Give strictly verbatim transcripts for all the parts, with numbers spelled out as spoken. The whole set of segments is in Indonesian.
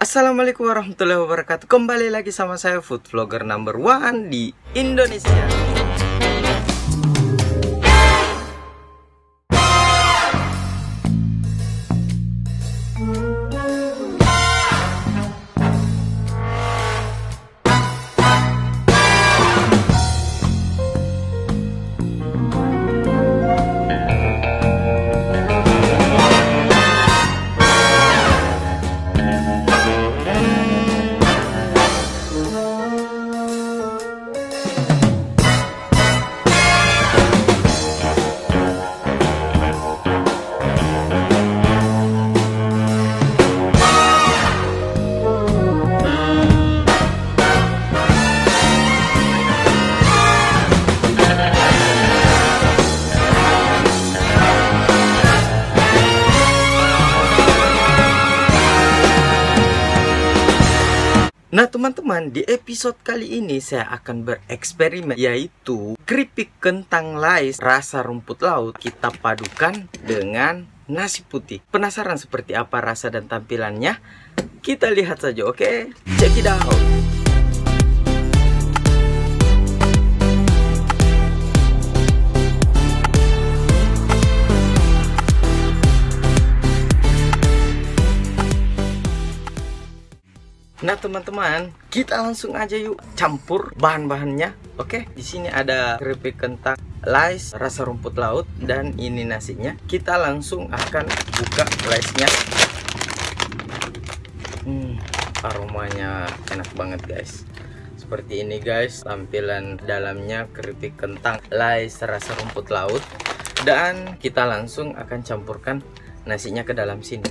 Assalamualaikum warahmatullahi wabarakatuh. Kembali lagi sama saya, food vlogger number one di Indonesia. Nah teman-teman, di episode kali ini saya akan bereksperimen, yaitu keripik kentang Lays rasa rumput laut kita padukan dengan nasi putih. Penasaran seperti apa rasa dan tampilannya? Kita lihat saja, oke? Okay? Check it out! Nah teman-teman, kita langsung aja yuk campur bahan-bahannya. Oke, di sini ada keripik kentang Lays rasa rumput laut dan ini nasinya. Kita langsung akan buka Laysnya. Hmm, aromanya enak banget guys. Seperti ini guys, tampilan dalamnya keripik kentang Lays rasa rumput laut, dan kita langsung akan campurkan nasinya ke dalam sini.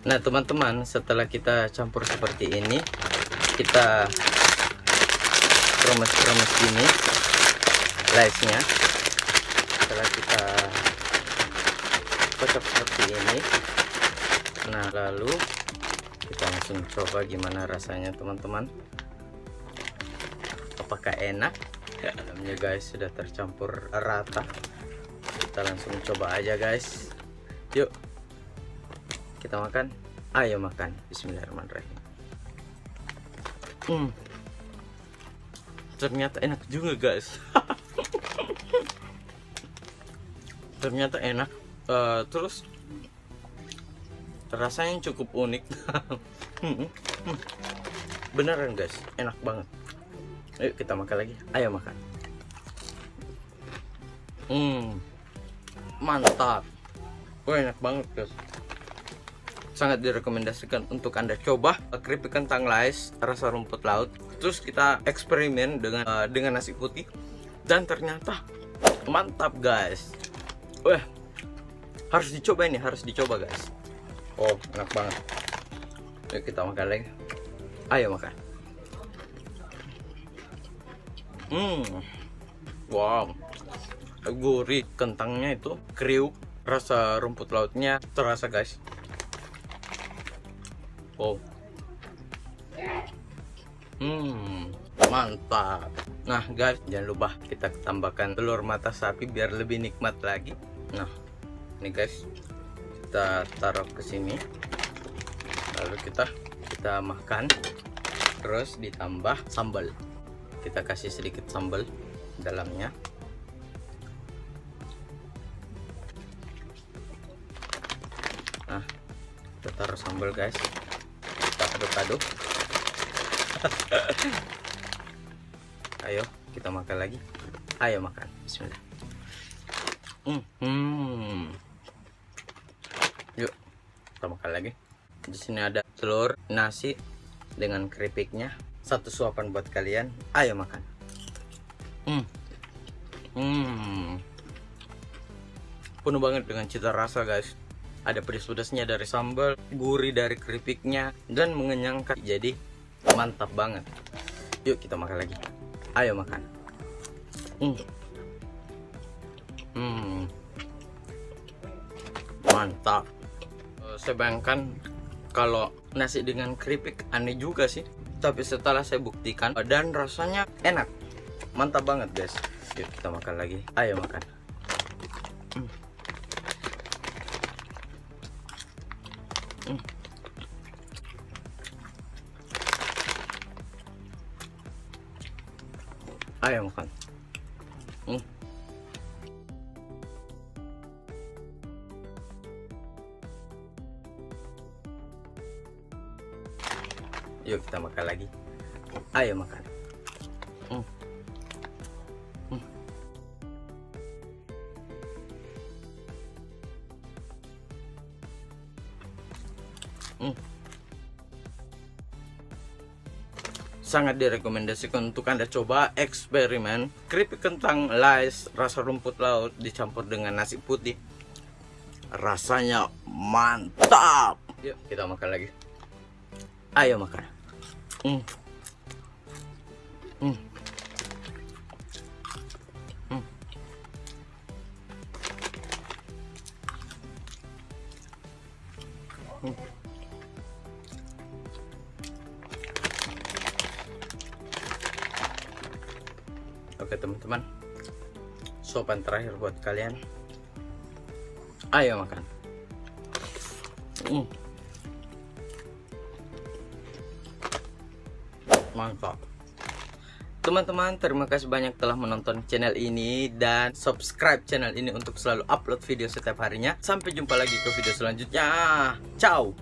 Nah teman-teman, setelah kita campur seperti ini, kita kremes-kremes gini Laysnya. Setelah kita kocok seperti ini, nah lalu kita langsung coba gimana rasanya teman-teman, apakah enak. Dalamnya guys sudah tercampur rata, kita langsung coba aja guys, yuk kita makan. Ayo makan. Bismillahirrahmanirrahim. Hmm. Ternyata enak juga guys. Ternyata enak. Uh, terus rasanya cukup unik. Beneran guys, enak banget. Ayo kita makan lagi. Ayo makan. Hmm. Mantap. Oh, enak banget guys. Sangat direkomendasikan untuk Anda coba keripik kentang Lays rasa rumput laut. Terus kita eksperimen dengan uh, dengan nasi putih, dan ternyata mantap guys. Wah, harus dicoba ini, harus dicoba guys. Oh, enak banget. Yuk kita makan lagi. Ayo makan. Hmm, wow, gurih kentangnya itu, kriuk rasa rumput lautnya terasa guys. Oh, hmm, mantap. Nah guys, jangan lupa kita tambahkan telur mata sapi biar lebih nikmat lagi. Nah, ini guys, kita taruh ke sini, lalu kita kita makan, terus ditambah sambal. Kita kasih sedikit sambal dalamnya. Nah, kita taruh sambal guys. Aduk-aduk. Ayo kita makan lagi. Ayo makan. Bismillah. Hmm. hmm. Yuk kita makan lagi. Di sini ada telur, nasi dengan keripiknya. Satu suapan buat kalian. Ayo makan. Hmm. Hmm. Penuh banget dengan cita rasa guys. Ada pedas-pedasnya dari sambal, gurih dari keripiknya, dan mengenyangkan. Jadi mantap banget. Yuk kita makan lagi. Ayo makan. Hmm. Hmm. Mantap. Saya bayangkan kalau nasi dengan keripik, aneh juga sih. Tapi setelah saya buktikan, dan rasanya enak, mantap banget guys. Yuk kita makan lagi, ayo makan. hmm. Hmm. Ayo makan. hmm. Yuk kita makan lagi, ayo makan. hmm. Hmm. Hmm. Sangat direkomendasikan untuk Anda coba eksperimen keripik kentang Lays rasa rumput laut dicampur dengan nasi putih, rasanya mantap. Yuk kita makan lagi, ayo makan. hmm. Hmm. Hmm. Hmm. Oke teman-teman, sopan terakhir buat kalian, ayo makan. hmm. Mantap. Teman-teman, terima kasih banyak telah menonton channel ini, dan subscribe channel ini untuk selalu upload video setiap harinya. Sampai jumpa lagi ke video selanjutnya. Ciao.